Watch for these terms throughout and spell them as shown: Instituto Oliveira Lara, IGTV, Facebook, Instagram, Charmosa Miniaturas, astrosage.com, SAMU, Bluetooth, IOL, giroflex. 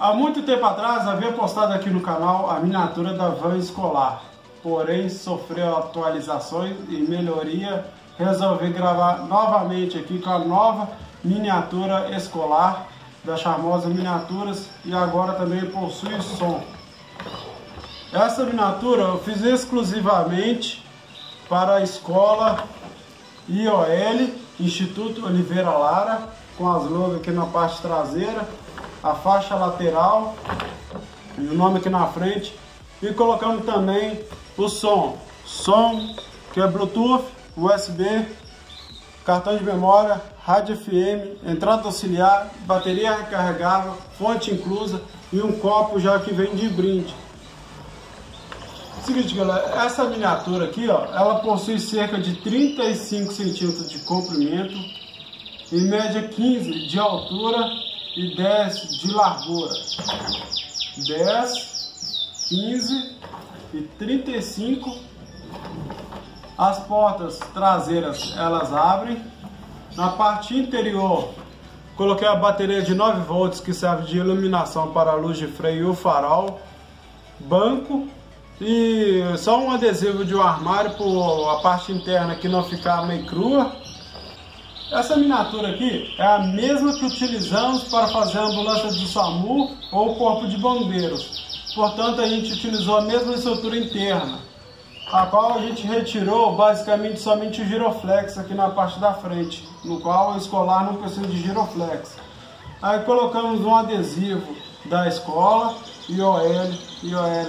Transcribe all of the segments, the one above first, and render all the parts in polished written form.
Há muito tempo atrás havia postado aqui no canal a miniatura da van escolar, porém sofreu atualizações e melhoria. Resolvi gravar novamente aqui com a nova miniatura escolar da Charmosa Miniaturas e agora também possui som. Essa miniatura eu fiz exclusivamente para a escola IOL, Instituto Oliveira Lara, com as logos aqui na parte traseira, a faixa lateral e o nome aqui na frente. E colocando também o som que é Bluetooth, USB, cartão de memória, rádio FM, entrada auxiliar, bateria recarregável, fonte inclusa e um copo já que vem de brinde. Seguinte, galera, essa miniatura aqui, ó, ela possui cerca de 35 centímetros de comprimento, em média 15 de altura e 10 de largura. 10, 15 e 35. As portas traseiras elas abrem. Na parte interior coloquei a bateria de 9 volts que serve de iluminação para a luz de freio e o farol. Banco e só um adesivo de um armário por a parte interna que não ficar meio crua. Essa miniatura aqui é a mesma que utilizamos para fazer a ambulância do SAMU ou o corpo de bombeiros. Portanto, a gente utilizou a mesma estrutura interna, a qual a gente retirou basicamente somente o giroflex aqui na parte da frente, no qual o escolar não precisa de giroflex. Aí colocamos um adesivo da escola, IOL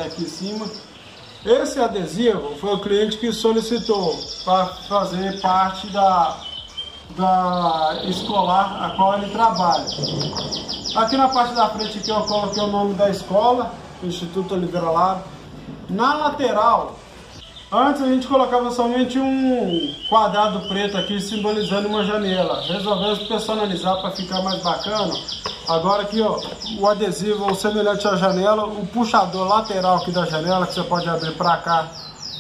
aqui em cima. Esse adesivo foi o cliente que solicitou para fazer parte da escolar a qual ele trabalha. Aqui na parte da frente aqui eu coloquei o nome da escola, Instituto Oliveira Lara. Na lateral, antes a gente colocava somente um quadrado preto aqui simbolizando uma janela. Resolvemos personalizar para ficar mais bacana. Agora aqui, ó, o adesivo semelhante à janela, o puxador lateral aqui da janela que você pode abrir para cá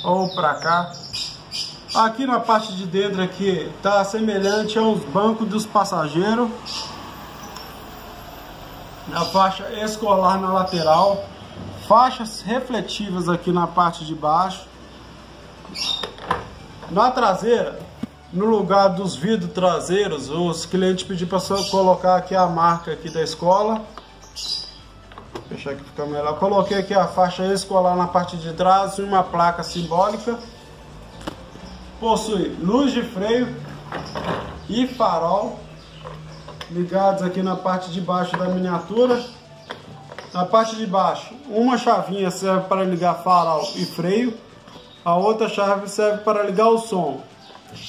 ou para cá. Aqui na parte de dentro aqui tá semelhante aos bancos dos passageiros. A faixa escolar na lateral. Faixas refletivas aqui na parte de baixo. Na traseira, no lugar dos vidros traseiros, os clientes pediram para só colocar aqui a marca aqui da escola. Vou deixar aqui ficar melhor. Coloquei aqui a faixa escolar na parte de trás e uma placa simbólica. Possui luz de freio e farol ligados aqui na parte de baixo da miniatura. Na parte de baixo, uma chavinha serve para ligar farol e freio, a outra chave serve para ligar o som.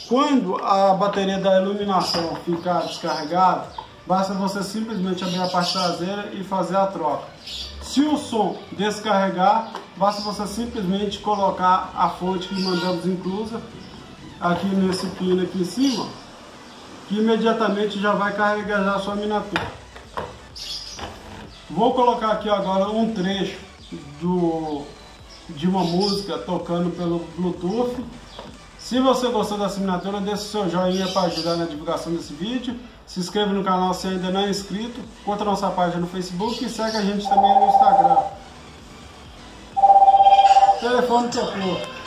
Quando a bateria da iluminação ficar descarregada, basta você simplesmente abrir a parte traseira e fazer a troca. Se o som descarregar, basta você simplesmente colocar a fonte que mandamos inclusa aqui nesse pino aqui em cima, que imediatamente já vai carregar já a sua miniatura. Vou colocar aqui agora um trecho de uma música tocando pelo Bluetooth. Se você gostou dessa miniatura, deixe seu joinha para ajudar na divulgação desse vídeo. Se inscreva no canal se ainda não é inscrito. Curta nossa página no Facebook e segue a gente também no Instagram. Telefone tocou.